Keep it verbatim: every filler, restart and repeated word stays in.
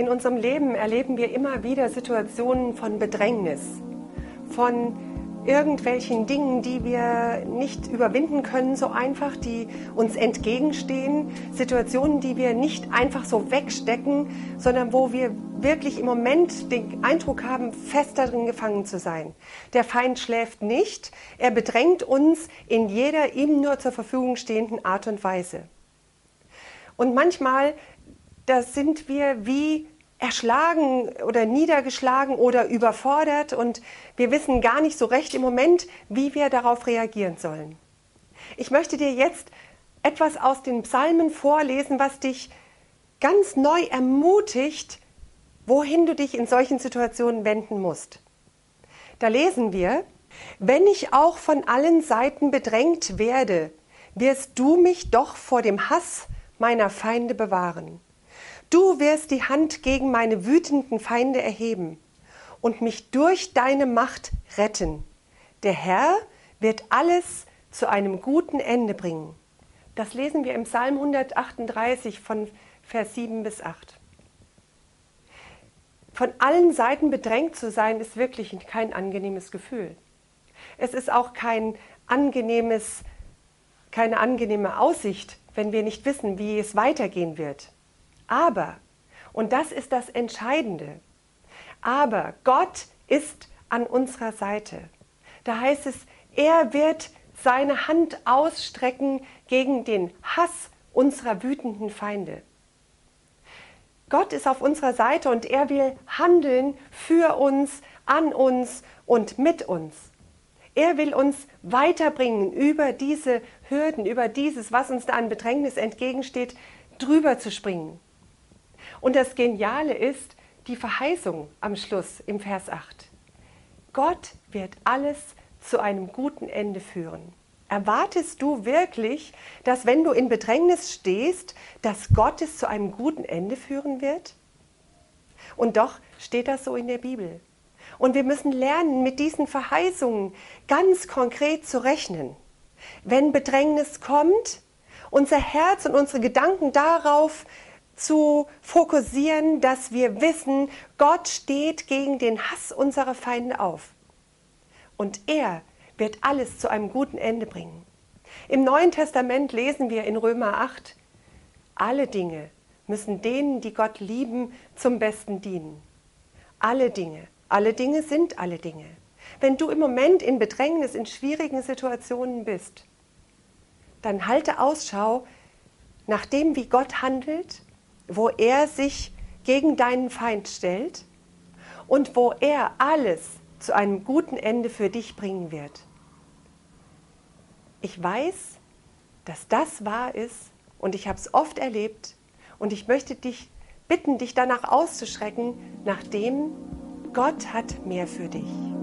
In unserem Leben erleben wir immer wieder Situationen von Bedrängnis, von irgendwelchen Dingen, die wir nicht überwinden können, so einfach, die uns entgegenstehen, Situationen, die wir nicht einfach so wegstecken, sondern wo wir wirklich im Moment den Eindruck haben, fest darin gefangen zu sein. Der Feind schläft nicht, er bedrängt uns in jeder ihm nur zur Verfügung stehenden Art und Weise. Und manchmal, da sind wir wie erschlagen oder niedergeschlagen oder überfordert und wir wissen gar nicht so recht im Moment, wie wir darauf reagieren sollen. Ich möchte dir jetzt etwas aus den Psalmen vorlesen, was dich ganz neu ermutigt, wohin du dich in solchen Situationen wenden musst. Da lesen wir: Wenn ich auch von allen Seiten bedrängt werde, wirst du mich doch vor dem Hass meiner Feinde bewahren. Du wirst die Hand gegen meine wütenden Feinde erheben und mich durch deine Macht retten. Der Herr wird alles zu einem guten Ende bringen. Das lesen wir im Psalm hundertachtunddreißig von Vers sieben bis acht. Von allen Seiten bedrängt zu sein, ist wirklich kein angenehmes Gefühl. Es ist auch kein angenehmes, keine angenehme Aussicht, wenn wir nicht wissen, wie es weitergehen wird. Aber, und das ist das Entscheidende, aber Gott ist an unserer Seite. Da heißt es, er wird seine Hand ausstrecken gegen den Hass unserer wütenden Feinde. Gott ist auf unserer Seite und er will handeln für uns, an uns und mit uns. Er will uns weiterbringen über diese Hürden, über dieses, was uns da an Bedrängnis entgegensteht, drüber zu springen. Und das Geniale ist die Verheißung am Schluss im Vers acht. Gott wird alles zu einem guten Ende führen. Erwartest du wirklich, dass wenn du in Bedrängnis stehst, dass Gott es zu einem guten Ende führen wird? Und doch steht das so in der Bibel. Und wir müssen lernen, mit diesen Verheißungen ganz konkret zu rechnen. Wenn Bedrängnis kommt, unser Herz und unsere Gedanken darauf zu fokussieren, dass wir wissen, Gott steht gegen den Hass unserer Feinde auf. Und er wird alles zu einem guten Ende bringen. Im Neuen Testament lesen wir in Römer acht, alle Dinge müssen denen, die Gott lieben, zum Besten dienen. Alle Dinge, alle Dinge sind alle Dinge. Wenn du im Moment in Bedrängnis, in schwierigen Situationen bist, dann halte Ausschau nach dem, wie Gott handelt, wo er sich gegen deinen Feind stellt und wo er alles zu einem guten Ende für dich bringen wird. Ich weiß, dass das wahr ist und ich habe es oft erlebt und ich möchte dich bitten, dich danach auszuschrecken, nach dem Gott hat mehr für dich.